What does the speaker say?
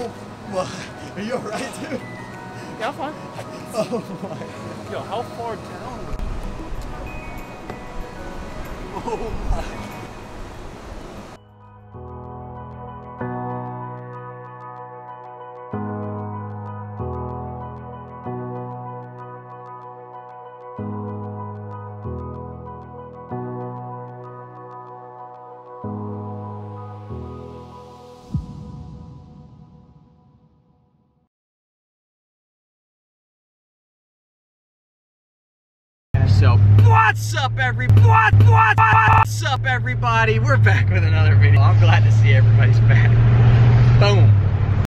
Oh my. Are you alright, dude? Yeah, I'm fine. Oh my. Yo, how far down? Oh my. So what's up everybody, we're back with another video. I'm glad to see everybody's back. Boom.